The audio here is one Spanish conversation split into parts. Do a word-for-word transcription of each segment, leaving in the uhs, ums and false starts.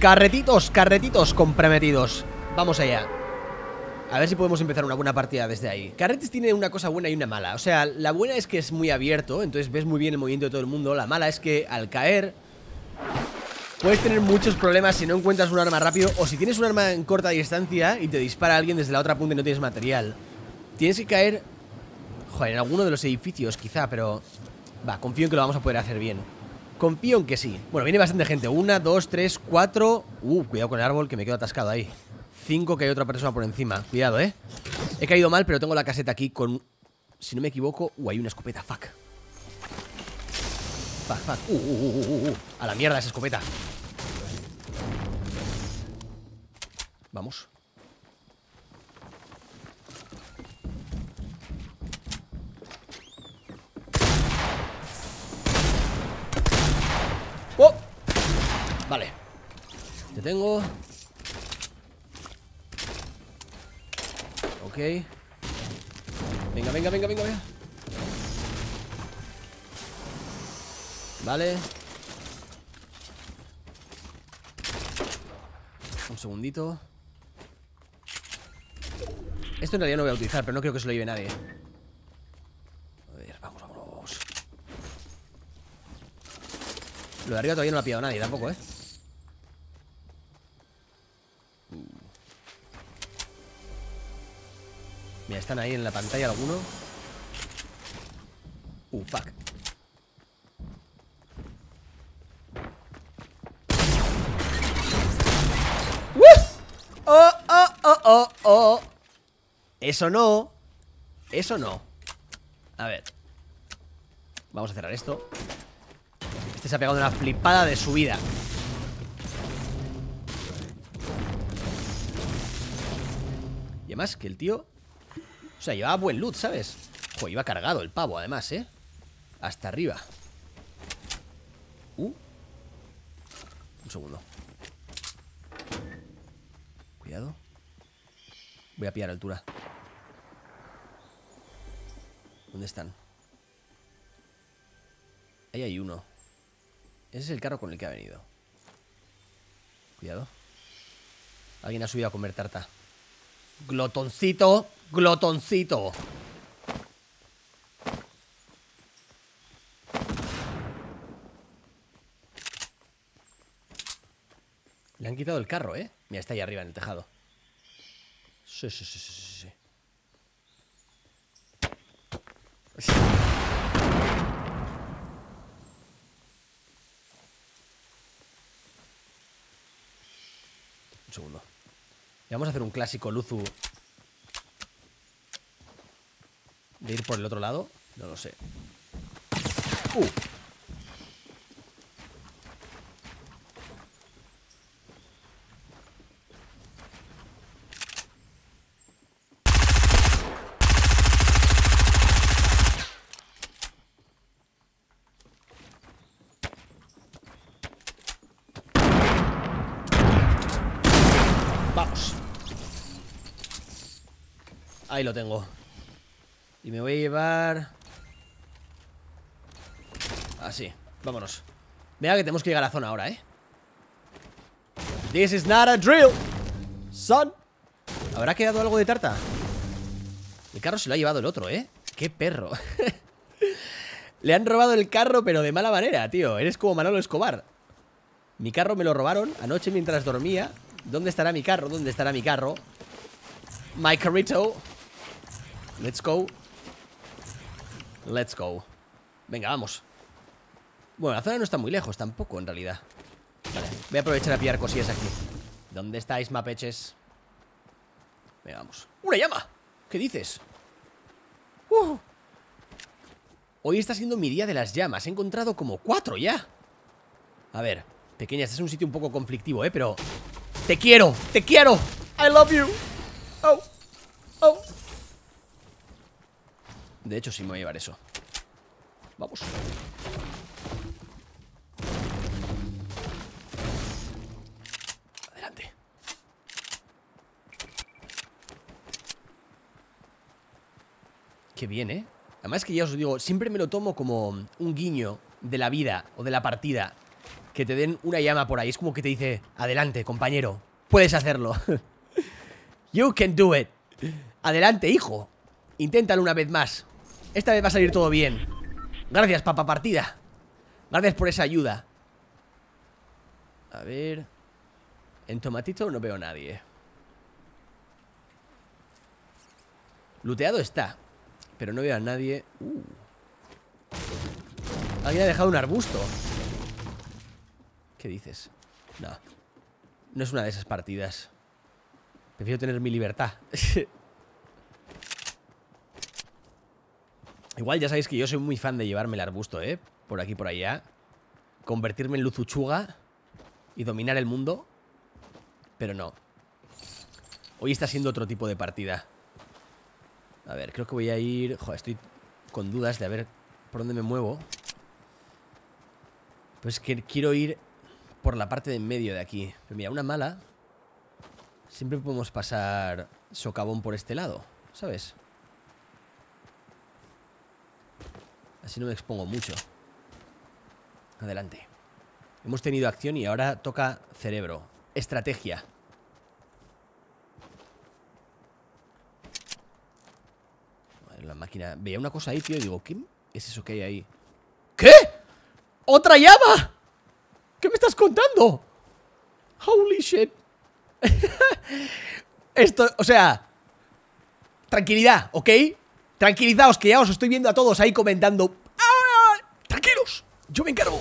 Carretitos, carretitos comprometidos. Vamos allá. A ver si podemos empezar una buena partida desde ahí. Carretes tiene una cosa buena y una mala. O sea, la buena es que es muy abierto, entonces ves muy bien el movimiento de todo el mundo. La mala es que al caer puedes tener muchos problemas si no encuentras un arma rápido, o si tienes un arma en corta distancia y te dispara alguien desde la otra punta y no tienes material. Tienes que caer, joder, en alguno de los edificios quizá, pero va, confío en que lo vamos a poder hacer bien. Confío en que sí. Bueno, viene bastante gente. Una, dos, tres, cuatro. Uh, cuidado con el árbol que me quedo atascado ahí. Cinco, que hay otra persona por encima. Cuidado, eh. He caído mal, pero tengo la caseta aquí con... Si no me equivoco... Uh, hay una escopeta. Fuck. Fuck, fuck. Uh, uh, uh, uh, uh. A la mierda esa escopeta. Vamos. ¡Oh! Vale. Te tengo... Ok. Venga, venga, venga, venga, venga. Vale. Un segundito. Esto en realidad no voy a utilizar, pero no creo que se lo lleve nadie. A ver, vamos, vamos, vamos. Lo de arriba todavía no lo ha pillado nadie tampoco, eh. Mira, están ahí en la pantalla alguno. Uh, fuck. ¡Uh! ¡Oh, oh, oh, oh, oh! Eso no. Eso no. A ver. Vamos a cerrar esto. Este se ha pegado una flipada de su vida. Y además que el tío... O sea, llevaba buen loot, ¿sabes? Joder, iba cargado el pavo, además, ¿eh? Hasta arriba. Uh. Un segundo. Cuidado. Voy a pillar altura. ¿Dónde están? Ahí hay uno. Ese es el carro con el que ha venido. Cuidado. Alguien ha subido a comer tarta. Glotoncito. Glotoncito. Le han quitado el carro, ¿eh? Mira, está ahí arriba en el tejado. Sí, sí, sí, sí, sí. Un segundo. Y vamos a hacer un clásico Luzu. ¿De ir por el otro lado? No lo sé. Uh. Vamos. Ahí lo tengo. Y me voy a llevar... Así, vámonos. Venga, que tenemos que llegar a la zona ahora, ¿eh? This is not a drill, son. ¿Habrá quedado algo de tarta? El carro se lo ha llevado el otro, ¿eh? ¡Qué perro! Le han robado el carro, pero de mala manera, tío. Eres como Manolo Escobar. Mi carro me lo robaron anoche mientras dormía. ¿Dónde estará mi carro? ¿Dónde estará mi carro? My carrito. Let's go. Let's go. Venga, vamos. Bueno, la zona no está muy lejos tampoco, en realidad. Vale, voy a aprovechar a pillar cosillas aquí. ¿Dónde estáis, mapeches? Venga, vamos. ¡Una llama! ¿Qué dices? Uh. Hoy está siendo mi día de las llamas. He encontrado como cuatro ya. A ver, pequeña, este es un sitio un poco conflictivo, ¿eh? Pero... ¡Te quiero! ¡Te quiero! ¡I love you! ¡Oh! ¡Oh! De hecho, sí me voy a llevar eso. Vamos. Adelante. Qué bien, ¿eh? Además que ya os digo, siempre me lo tomo como un guiño de la vida o de la partida. que te den una llama por ahí. Es como que te dice, adelante, compañero, puedes hacerlo. You can do it. Adelante, hijo. Inténtalo una vez más. Esta vez va a salir todo bien. Gracias, papá partida. Gracias por esa ayuda. A ver... En Tomatito no veo a nadie. Looteado está, pero no veo a nadie. uh. Alguien ha dejado un arbusto. ¿Qué dices? No, no es una de esas partidas. Prefiero tener mi libertad. Igual ya sabéis que yo soy muy fan de llevarme el arbusto, ¿eh? Por aquí, por allá. Convertirme en luzuchuga y dominar el mundo. Pero no. Hoy está siendo otro tipo de partida. A ver, creo que voy a ir... Joder, estoy con dudas de a ver por dónde me muevo. Pues que quiero ir por la parte de en medio de aquí. Pero mira, una mala. Siempre podemos pasar socavón por este lado, ¿sabes? Así no me expongo mucho. Adelante. Hemos tenido acción y ahora toca cerebro. Estrategia. La máquina... Veía una cosa ahí, tío, y digo, ¿qué es eso que hay ahí? ¿Qué? ¡Otra llama! ¿Qué me estás contando? Holy shit. Esto, o sea... Tranquilidad, ¿ok? Tranquilizaos, que ya os estoy viendo a todos ahí comentando. ¡Ah! Tranquilos, yo me encargo.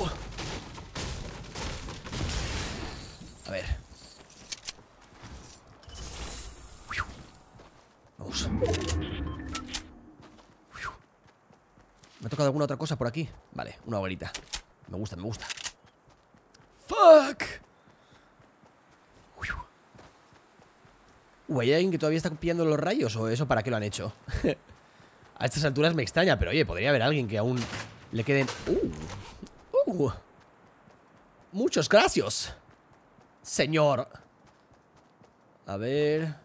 A ver. Vamos. ¿Me ha tocado alguna otra cosa por aquí? Vale, una hoguerita. Me gusta, me gusta. ¡Fuck! Uy, ¿hay alguien que todavía está pillando los rayos? ¿O eso para qué lo han hecho? A estas alturas me extraña, pero oye, podría haber alguien que aún le queden... ¡Uh! ¡Uh! ¡Muchos gracias! ¡Señor! A ver...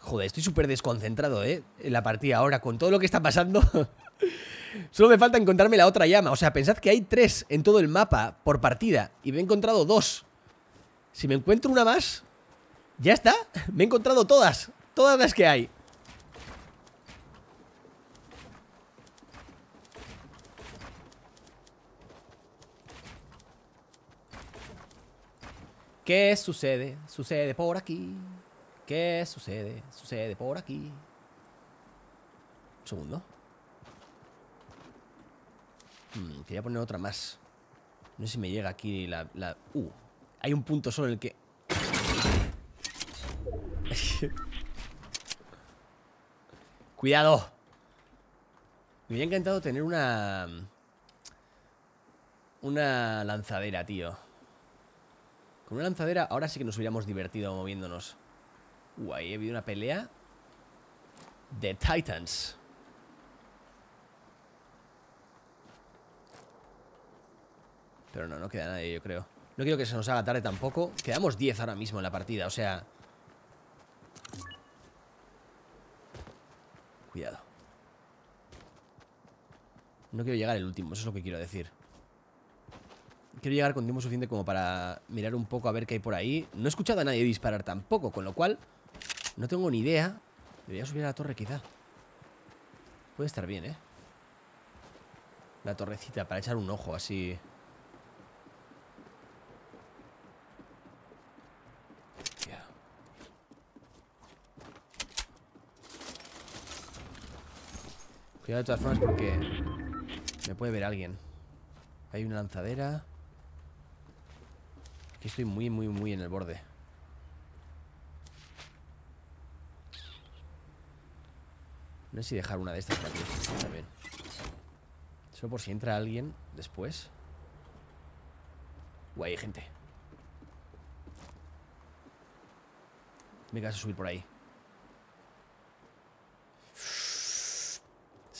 Joder, estoy súper desconcentrado, ¿eh? En la partida ahora, con todo lo que está pasando. Solo me falta encontrarme la otra llama. O sea, pensad que hay tres en todo el mapa por partida. Y me he encontrado dos. Si me encuentro una más, ya está. Me he encontrado todas. Todas las que hay. ¿Qué sucede? Sucede por aquí. ¿Qué sucede? Sucede por aquí. Un segundo. Hmm, quería poner otra más. No sé si me llega aquí la... la... Uh, hay un punto solo en el que... ¡Cuidado! Me hubiera encantado tener una... Una lanzadera, tío. Con una lanzadera ahora sí que nos hubiéramos divertido moviéndonos. Uh, ahí ha habido una pelea de Titans. Pero no, no queda nadie, yo creo. No quiero que se nos haga tarde tampoco. Quedamos diez ahora mismo en la partida, o sea... Cuidado. No quiero llegar el último, eso es lo que quiero decir. Quiero llegar con tiempo suficiente como para mirar un poco a ver qué hay por ahí. No he escuchado a nadie disparar tampoco, con lo cual no tengo ni idea. Debería subir a la torre quizá. Puede estar bien, ¿eh? La torrecita para echar un ojo así. Yeah. Cuidado de todas formas porque me puede ver alguien. Hay una lanzadera. Estoy muy, muy, muy en el borde. No sé si dejar una de estas por aquí también. Solo por si entra alguien después. Guay, gente. Me vas a subir por ahí. Se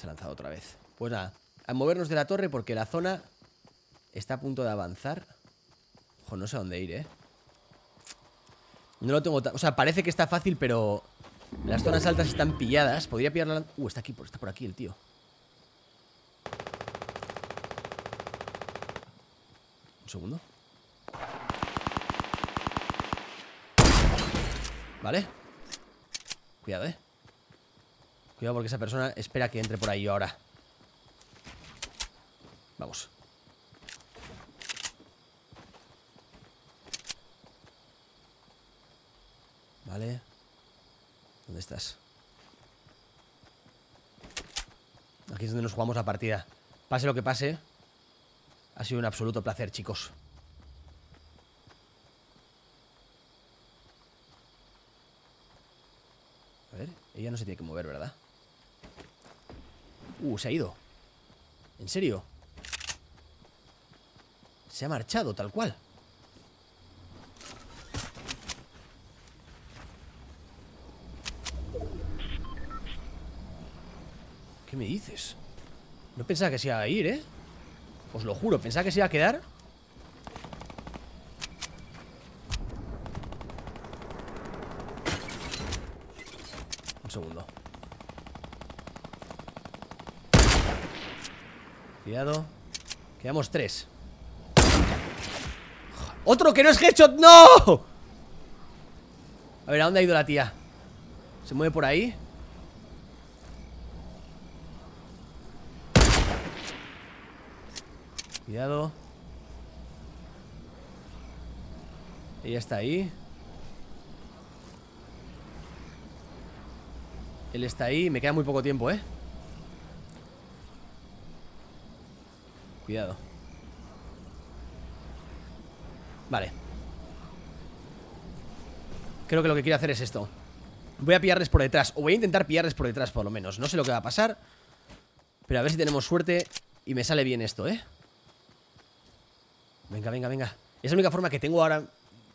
ha lanzado otra vez. Pues nada, a movernos de la torre porque la zona está a punto de avanzar. Ojo, no sé a dónde ir, ¿eh? No lo tengo... O sea, parece que está fácil, pero... Las zonas altas están pilladas. Podría pillar la... Uh, está aquí, está por aquí el tío. segundo. Vale. Cuidado, eh. Cuidado porque esa persona espera que entre por ahí yo ahora. Vamos. Vale. ¿Dónde estás? Aquí es donde nos jugamos la partida. Pase lo que pase. Ha sido un absoluto placer, chicos. A ver, ella no se tiene que mover, ¿verdad? Uh, se ha ido. ¿En serio? Se ha marchado, tal cual. ¿Qué me dices? No pensaba que se iba a ir, ¿eh? Os lo juro, pensaba que se iba a quedar. Un segundo. Cuidado. Quedamos tres. ¡Otro que no es headshot! ¡No! A ver, ¿a dónde ha ido la tía? ¿Se mueve por ahí? Cuidado. Ella está ahí. Él está ahí. Me queda muy poco tiempo, eh. Cuidado. Vale. Creo que lo que quiero hacer es esto. Voy a pillarles por detrás. O voy a intentar pillarles por detrás, por lo menos. No sé lo que va a pasar, pero a ver si tenemos suerte y me sale bien esto, eh. Venga, venga, venga. Es la única forma que tengo ahora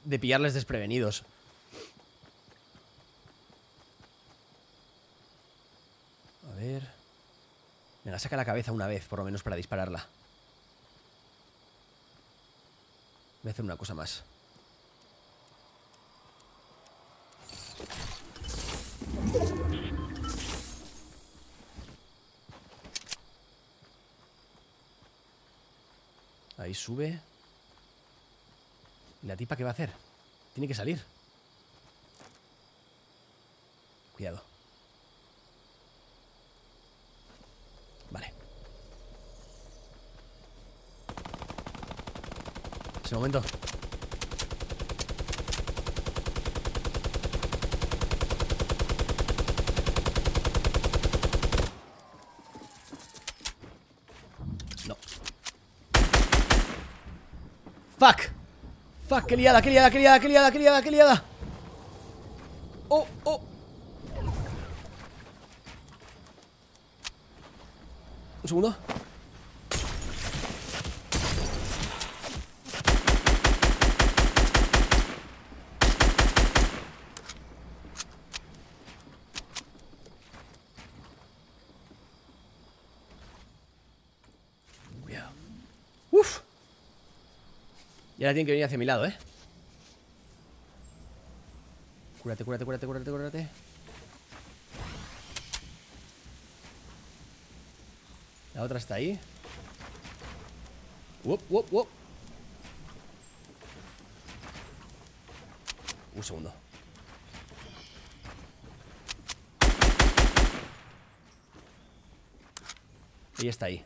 de pillarles desprevenidos. A ver. Venga, saca la cabeza una vez, por lo menos, para dispararla. Voy a hacer una cosa más. Ahí sube. ¿Y la tipa qué va a hacer? Tiene que salir. Cuidado. Vale. Es el momento. No. ¡Fuck! Fuck, qué liada, qué liada, qué liada, qué liada, qué liada, qué liada. Oh, oh. Un segundo. Cuidado. Uf. Y ahora tienen que venir hacia mi lado, eh. Cúrate, cúrate, cúrate, cúrate, cúrate. La otra está ahí. Uop, uop, uop. Un segundo. Ella está ahí.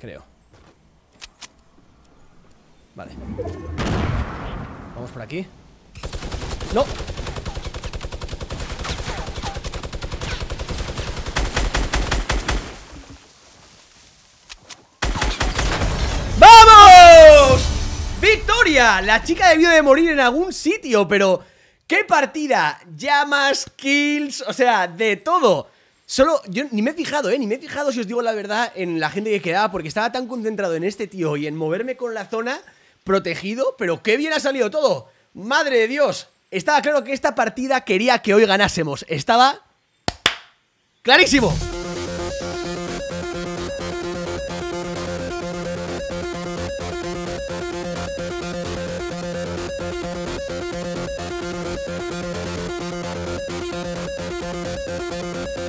Creo. Vale. Vamos por aquí. ¡No! ¡Vamos! ¡Victoria! La chica debió de morir en algún sitio, pero... ¡Qué partida! Llamas, kills, o sea, de todo. Solo, yo ni me he fijado, eh, ni me he fijado, si os digo la verdad, en la gente que quedaba, porque estaba tan concentrado en este tío y en moverme con la zona... protegido, pero qué bien ha salido todo. Madre de Dios, estaba claro que esta partida quería que hoy ganásemos. Estaba clarísimo.